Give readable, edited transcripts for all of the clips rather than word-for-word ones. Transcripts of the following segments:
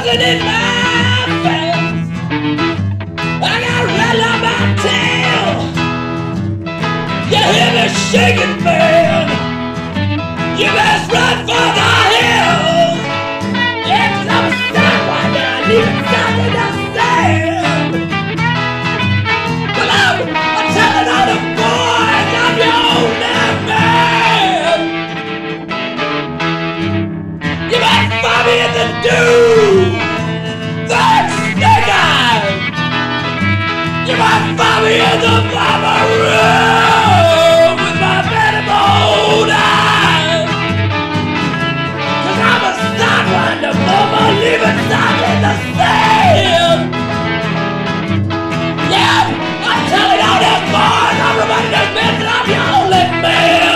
buzzing in my face, and I rattle my tail. You hear me shaking, man? You best run for the hills. It's a sidewinder, I need something to stand. Well, I'm telling all the boys I'm your only man. You best find me in the dew, that's snake eyes. You best find me in the Viper Room with my venom old eyes. Leave it stuck in the sand. Yeah, I'm telling all this boys, I'm reminding this man that I'm your only man.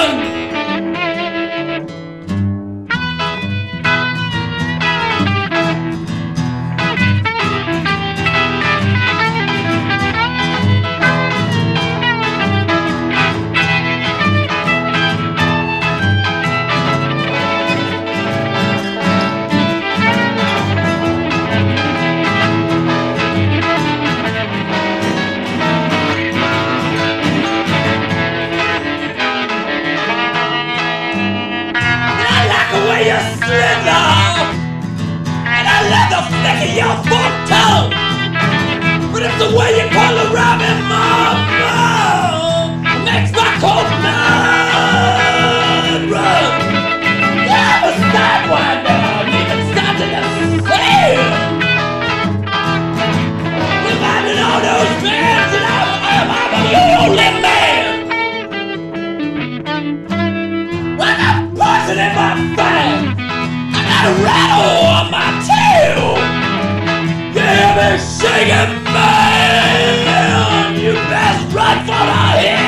Your fork toe, but it's the way you call a rabbit, mama, makes my cold blood run. Yeah, I'm a sidewinder, I'm even starting to sail. Reminding all those men that I'm your only man. When I'm poison in my face, I got a rattle on my tail. You're shaking, man. You best run for the hills.